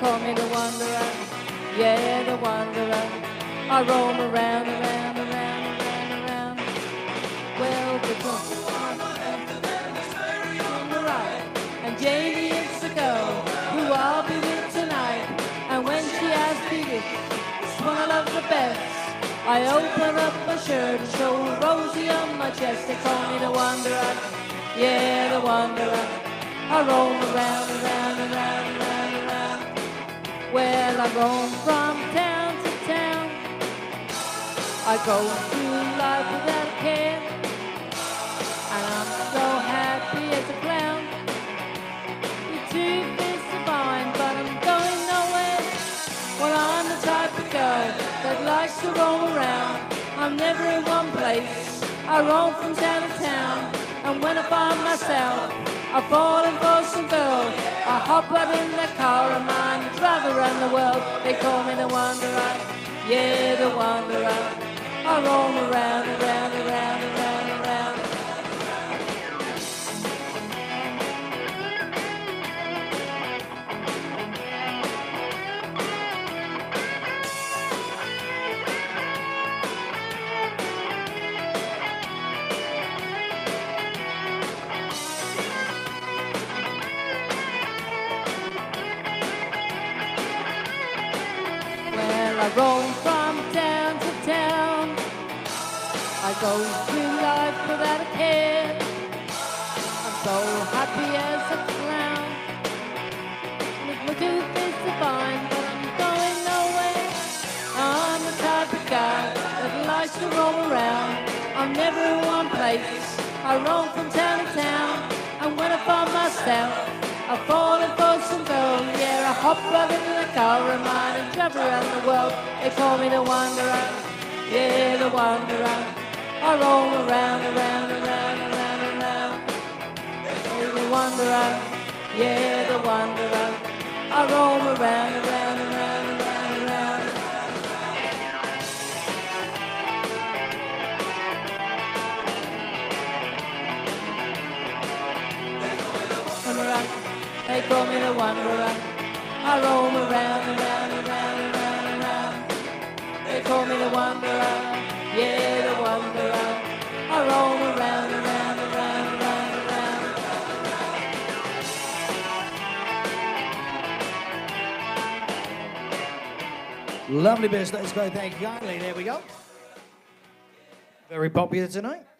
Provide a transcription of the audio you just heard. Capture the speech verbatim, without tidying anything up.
call me the wanderer, yeah, the wanderer. I roam around, around, around, around, around. Well, because I'm on after them, there's Mary on the right, and Jamie is the girl who I'll be with tonight. And when she asks me which one I love the best, I open up my shirt and show Rosie on my chest. They call me the wanderer, yeah, the wanderer. I roam around, around, around, around, around. Well, I roam from town to town. I go through life without a care, and I'm so happy as a clown. The truth is divine, but I'm going nowhere. Well, I'm the type of guy that likes to roam around. I'm never in one place. I roam from town to town, and when I find myself, I fall in for some girl. I hop out in the car and mine drive around the world. They call me the wanderer, yeah, the wanderer. I roam around, around, around, around, around. I roam from town to town. I go through life without a care. I'm so happy as a clown. With my tooth is divine, but I'm going nowhere. I'm the type of guy that likes to roam around. I'm never in one place. I roam from town to town, and when I find myself, I fall in for some girl, yeah, I hop right into the car and mine and drive around the world. They call me the wanderer, yeah, the wanderer. I roam around, around, around, around, around. They call me the wanderer, yeah, the wanderer. I roam around, around, around, around, around. They call me the wanderer. They call me the wanderer. I roam around, around, around, around, around. They call me the wanderer, yeah, the wanderer. I roam around, around, around, around, around. Lovely bits. Let's go. Thank you kindly. There we go. Very popular tonight.